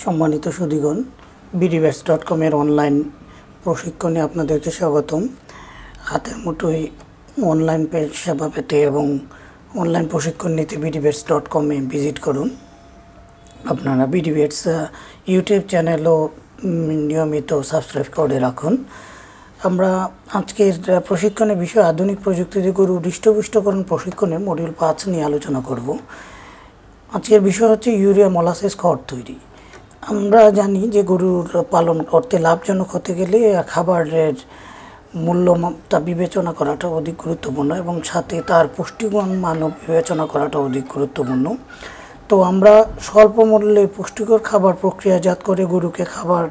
सम्मानित सुधीगण bdvets.com एर online प्रशिक्षणे आपनादेरके स्वागतम। हातेर मुठोय अनलाइन सेवा पेते एबं अनलाइन प्रशिक्षण निते bdvets.com ए भिजिट करुन। आपनारा bdvets यूट्यूब चैनेलो नियमित सबस्क्राइब करे राखुन। आमरा आजकेर प्रशिक्षणेर विषय आधुनिक प्रजुक्तिते गरु हृष्टपुष्टकरण प्रशिक्षणेर मडिउल 5 निये आलोचना करब। आजकेर विषय हच्छे यूरिया मोलासेस खড় तैরি। আমরা জানি যে গরুর পালন করতে লাভজনক হতে গেলে খাবারের মূল্যটা বিবেচনা করাটা অধিক গুরুত্বপূর্ণ এবং সাথে তার পুষ্টিগুণ মানও বিবেচনা করাটা অধিক গুরুত্বপূর্ণ। তো আমরা স্বল্প মূল্যে পুষ্টিকর খাবার প্রক্রিয়াজাত করে গরুকে খাবার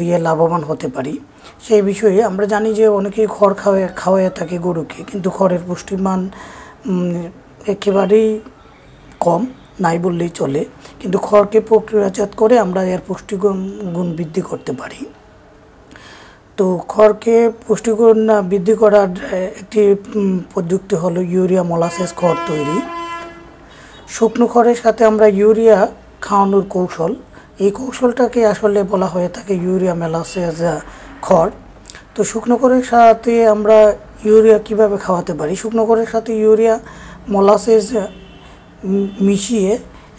দিয়ে লাভবান হতে পারি। সেই বিষয়ে আমরা জানি যে অনেকেই খড় খাওয়ায় থাকে গরুকে, কিন্তু খড়ের পুষ্টিমান একেবারেই কম, নাই বললেই চলে। কিন্তু খড়কে প্রক্রিয়াজাত করে আমরা এর পুষ্টিগুণ বৃদ্ধি করতে পারি। তো খড়কে পুষ্টিগুণ বৃদ্ধি করার একটি পদ্ধতি হলো ইউরিয়া মোলাসেস খড় তৈরি। শুকনো খড়ের সাথে আমরা ইউরিয়া খাওয়ানোর কৌশল, এই কৌশলটাকে আসলে বলা হয়ে থাকে ইউরিয়া মোলাসেস খড়। তো শুকনো খড়ের সাথে আমরা ইউরিয়া কিভাবে খাওয়াতে পারি? শুকনো খড়ের সাথে ইউরিয়া মোলাসেস মিশিয়ে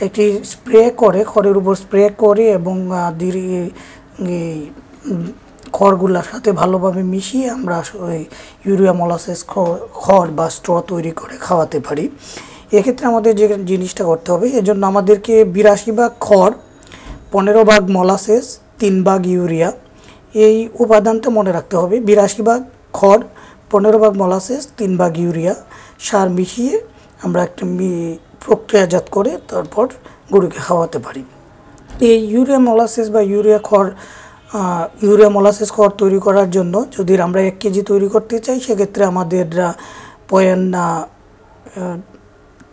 একটি স্প্রে করে, খড়ের উপর স্প্রে করে এবং খড়গুলোর সাথে ভালোভাবে মিশিয়ে আমরা ইউরিয়া মোলাসেস খড় বা স্ট্র তৈরি করে খাওয়াতে পারি। এক্ষেত্রে আমাদের যে জিনিসটা করতে হবে, এজন্য আমাদেরকে ৮২ ভাগ খড়, ১৫ ভাগ মোলাসেস, ৩ ভাগ ইউরিয়া, এই উপাদানটা মনে রাখতে হবে। ৮২ ভাগ খড়, ১৫ ভাগ মোলাসেস, ৩ ভাগ ইউরিয়া সার মিশিয়ে আমরা একটা প্রক্রিয়াজাত করে তারপর গরুকে খাওয়াতে পারি। এই ইউরিয়া মোলাসেস বা ইউরিয়া মোলাসেস খড় তৈরি করার জন্য যদি আমরা 1 কেজি তৈরি করতে চাই, সেক্ষেত্রে আমাদের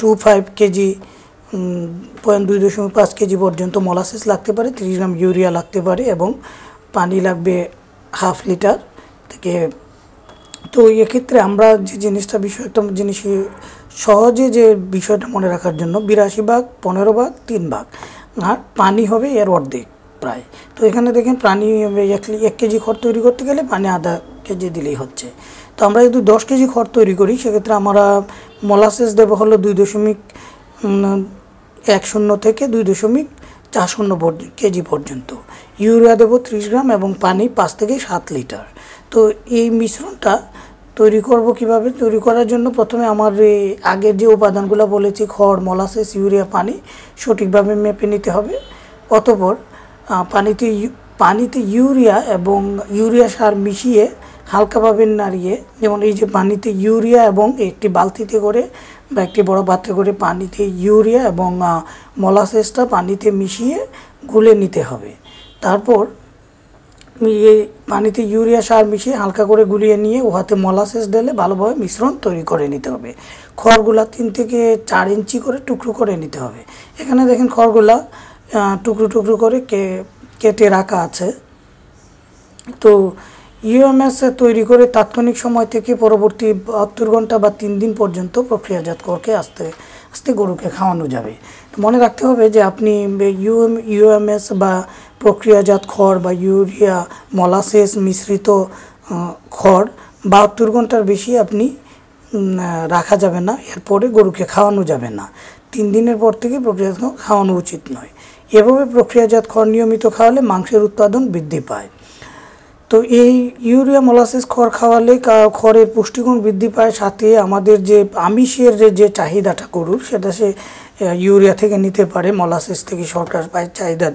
0.25 কেজি পর্যন্ত মোলাসেস লাগতে পারে, 30 গ্রাম ইউরিয়া লাগতে পারে এবং পানি লাগবে হাফ লিটার থেকে। তো এক্ষেত্রে আমরা যে জিনিসটা সহজে যে বিষয়টা মনে রাখার জন্য ৮২ ভাগ, ১৫ ভাগ, ৩ ভাগ আর পানি হবে এর অর্ধেক প্রায়। তো এখানে দেখেন পানি 1 কেজি খড় তৈরি করতে গেলে পানি আধা কেজি দিলেই হচ্ছে। তো আমরা যদি 10 কেজি খড় তৈরি করি, সেক্ষেত্রে আমরা মোলাসেস দেবো হলো 2.10 থেকে 2.40 কেজি পর্যন্ত, ইউরিয়া দেবো 30 গ্রাম এবং পানি 5 থেকে 7 লিটার। তো এই মিশ্রণটা তৈরি করব কিভাবে? তৈরি করার জন্য প্রথমে আমার আগের যে উপাদানগুলো বলেছি, খড়, মোলাসেস, ইউরিয়া, পানি, সঠিকভাবে মেপে নিতে হবে। অতঃপর পানিতে ইউরিয়া এবং ইউরিয়া সার মিশিয়ে হালকাভাবে নাড়িয়ে, যেমন এই যে পানিতে ইউরিয়া এবং একটি বালতিতে করে বা একটি বড় পাত্রে করে পানিতে ইউরিয়া এবং মোলাসেসটা পানিতে মিশিয়ে গুলে নিতে হবে। তারপর পানিতে ইউরিয়া সার মিশিয়ে হালকা করে গুলিয়ে নিয়ে ওহাতে মোলাসেস দিলে ভালোভাবে মিশ্রণ তৈরি করে নিতে হবে। খড়গুলা 3 থেকে 4 ইঞ্চি করে টুকরো করে নিতে হবে। এখানে দেখেন খড়গুলা টুকরো টুকরো করে কেটে রাখা আছে। তো ইউএমএস তৈরি করে তাৎক্ষণিক সময় থেকে পরবর্তী 72 ঘন্টা বা 3 দিন পর্যন্ত প্রক্রিয়াজাত করে আস্তে আস্তে গরুকে খাওয়ানো যাবে। মনে রাখতে হবে যে আপনি ইউএমএস বা প্রক্রিয়াজাত খড় বা ইউরিয়া মোলাসেস মিশ্রিত খড় 72 ঘন্টার বেশি আপনি রাখা যাবে না, এরপরে গরুকে খাওয়ানো যাবে না। 3 দিনের পর থেকে প্রক্রিয়াজাত খাওয়ানো উচিত নয়। এভাবে প্রক্রিয়াজাত খড় নিয়মিত খাওয়ালে মাংসের উৎপাদন বৃদ্ধি পায়। তো এই ইউরিয়া মোলাসেস খড় খাওয়ালে খড়ের পুষ্টিগুণ বৃদ্ধি পায়, সাথে আমাদের যে আমিষের যে চাহিদাটা গরুর সেটা সে ইউরিয়া থেকে নিতে পারে, মোলাসেস থেকে সরকার পায় চাহিদা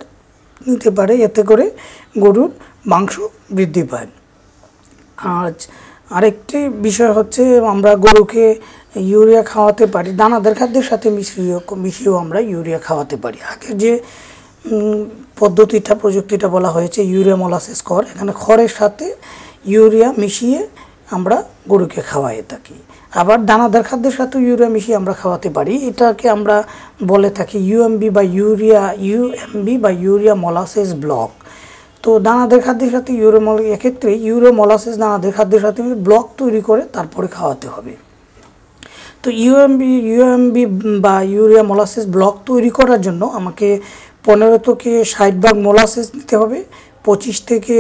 নিতে পারে, এতে করে গরুর মাংস বৃদ্ধি পায়। আজ আরেকটি বিষয় হচ্ছে আমরা গরুকে ইউরিয়া খাওয়াতে পারি দানাদার খাদ্যের সাথে মিশিয়েও আমরা ইউরিয়া খাওয়াতে পারি। আগের যে প্রযুক্তিটা বলা হয়েছে ইউরিয়া মোলাসেস খড়, এখানে খড়ের সাথে ইউরিয়া মিশিয়ে আমরা গরুকে খাওয়াইয়ে থাকি। আবার দানাদার খাদ্যের সাথে ইউরিয়া মিশিয়ে আমরা খাওয়াতে পারি। এটাকে আমরা বলে থাকি ইউএমবি বা ইউরিয়া মোলাসেস ব্লক। তো দানাদার খাদ্যের সাথে এক্ষেত্রে ইউরিয়া মোলাসেস দানাদার খাদ্যের সাথে ব্লক তৈরি করে তারপরে খাওয়াতে হবে। তো ইউএমবি বা ইউরিয়া মোলাসেস ব্লক তৈরি করার জন্য আমাকে पंद्रह थेके षाट भाग मोलासेस निते होबे, पचिस थेके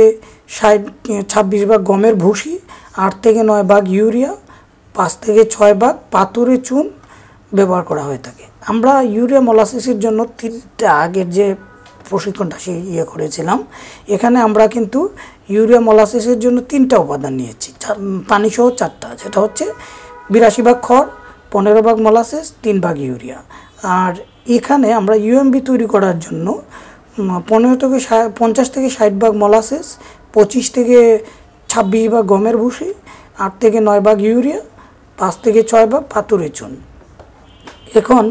षाट छब्बीस भाग गमेर भुसी, आठ थेके नय भाग यूरिया, पाँच थेके छय भाग पाथुरे चून व्यवहार करा हये थाके। आमरा यूरिया मोलासेसेर जोन्नो तीनटा आगेर जे प्रशिक्षणटा सेई इये करेছিলাম एखाনে আমরা কিন্তু ইউরিয়া মলাসেসের জন্য তিনটা উপাদান নিয়েছি, পানি সহ চারটা, যেটা হচ্ছে ৮২ ভাগ খড়, ১৫ ভাগ মলাসেস, ৩ ভাগ ইউরিয়া। আর এখানে আমরা ইউএমবি তৈরি করার জন্য ১৫ থেকে ৫০ থেকে ৬০ ভাগ মলাসেস, ২৫ থেকে ২৬ ভাগ গমের ভুসি, ৮ থেকে ৯ ভাগ ইউরিয়া, ৫ থেকে ৬ ভাগ পাথুরে চুন। এখন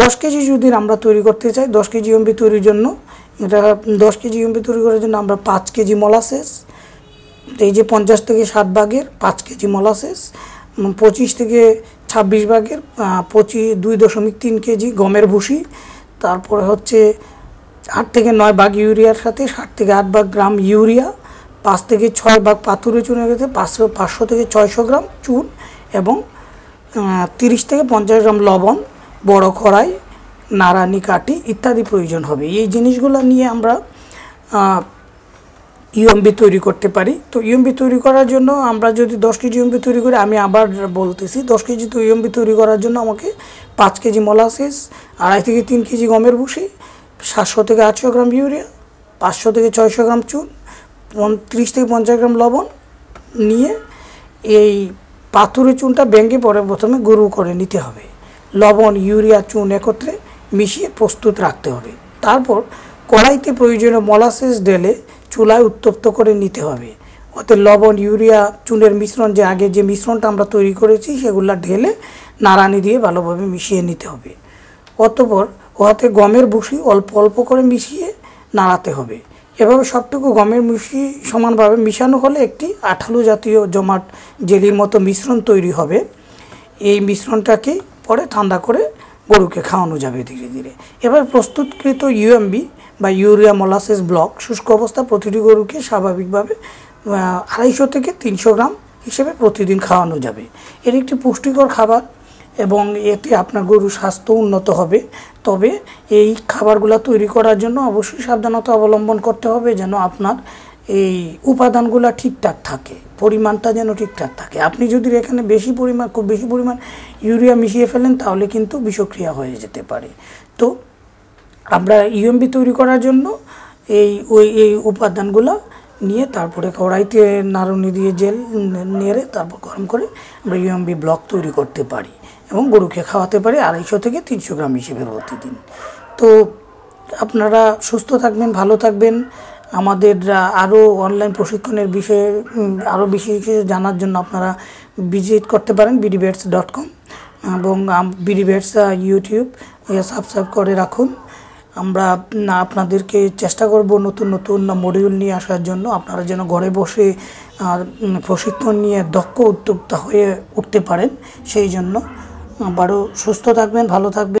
10 কেজি যদি আমরা তৈরি করতে চাই, 10 কেজি ইউএমবি তৈরির জন্য, এটা 10 কেজি ইউএমবি তৈরি করার জন্য আমরা 5 কেজি মলাসেস, এই যে 50 থেকে 60 ভাগের 5 কেজি মলাসেস, 25 থেকে 26 ভাগের 2.3 কেজি গমের ভুসি, তারপরে হচ্ছে 8 থেকে 9 ভাগ ইউরিয়ার সাথে 60 থেকে 8 ভাগ গ্রাম ইউরিয়া, 5 থেকে 6 ভাগ পাথুরে চুনের সাথে 500 থেকে 600 গ্রাম চুন এবং 30 থেকে 50 গ্রাম লবণ, बड़ो खड़ाई नारानी काटी इत्यादि प्रयोजन होबे। ये जिनिसगुलो निये आमरा यूएमबी तैरि करते पारी। तो यूएमबी तैरि करार जोन्नो आमरा जोदि 10 केजी यूएमबी तैरि करी, आमी आबार बोलतेछि 10 केजी तो यूएमबी तैरि करार जोन्नो आमाके 5 केजी मोलासेस, 2.5 थेके 3 केजी गमेर भुसि, 700 थेके 800 ग्राम यूरिया, 500 थेके 600 ग्राम चून, 30 थेके 50 ग्राम लवण निये एई पाथुरे चूनटा बेंगे परे प्रथमे गुड़ो करे निते होबे। लवण यूरिया चून एकत्रे मिशिए प्रस्तुत रखते होबे। तारपर कड़ाईते प्रयोजनीय मलासेस डेले चूलाय उत्तप्त करे निते होबे। अतः लवण यूरिया चूनेर मिश्रण जे आगे जे मिश्रणटा आमरा तैरि करेछि सेगुला ढेले नाड़ानी दिए भालोभाबे मिशिए निते होबे। अतःपर ओहाते गमेर भुसि अल्प अल्प करे मिशिए नाड़ाते होबे। एभाबे सबटुकु गमेर भुसि समानभाबे मिशानो होले एकटी आठालो जातीय जमाट जेलिर मतो मिश्रण तैरि होबे। एई मिश्रणटाके পরে ঠান্ডা করে গরুকে খাওয়ানো যাবে ধীরে ধীরে। এবার প্রস্তুতকৃত ইউএমবি বা ইউরিয়া মলাসেস ব্লক শুষ্ক অবস্থা প্রতিটি গরুকে স্বাভাবিকভাবে ২৫০ থেকে ৩০০ গ্রাম হিসেবে প্রতিদিন খাওয়ানো যাবে। এর একটি পুষ্টিকর খাবার এবং এতে আপনার গরুর স্বাস্থ্য উন্নত হবে। তবে এই খাবারগুলো তৈরি করার জন্য অবশ্যই সাবধানতা অবলম্বন করতে হবে, যেন আপনার এই উপাদানগুলো ঠিকঠাক থাকে, পরিমাণটা যেন ঠিকঠাক থাকে। আপনি যদি এখানে খুব বেশি পরিমাণ ইউরিয়া মিশিয়ে ফেলেন তাহলে কিন্তু বিষক্রিয়া হয়ে যেতে পারে। তো আমরা ইউএমবি তৈরি করার জন্য এই উপাদানগুলো নিয়ে তারপরে কড়াইতে নাড়ুনি দিয়ে জেল নেড়ে তারপর গরম করে আমরা ইউএমবি ব্লক তৈরি করতে পারি এবং গরুকে খাওয়াতে পারি ২৫০ থেকে ৩০০ গ্রাম হিসেবে প্রতিদিন। তো আপনারা সুস্থ থাকবেন, ভালো থাকবেন। আমাদের আরও অনলাইন প্রশিক্ষণের বিষয়ে আরও বিশেষ কিছু জানার জন্য আপনারা ভিজিট করতে পারেন bdvets.com এবং bdvets ইউটিউব সাবস্ক্রাইব করে রাখুন। আমরা আপনাদেরকে চেষ্টা করব নতুন নতুন মডিউল নিয়ে আসার জন্য, আপনারা যেন ঘরে বসে প্রশিক্ষণ নিয়ে দক্ষ উদ্যোক্তা হয়ে উঠতে পারেন। সেই জন্য আবারও সুস্থ থাকবেন, ভালো থাকবেন।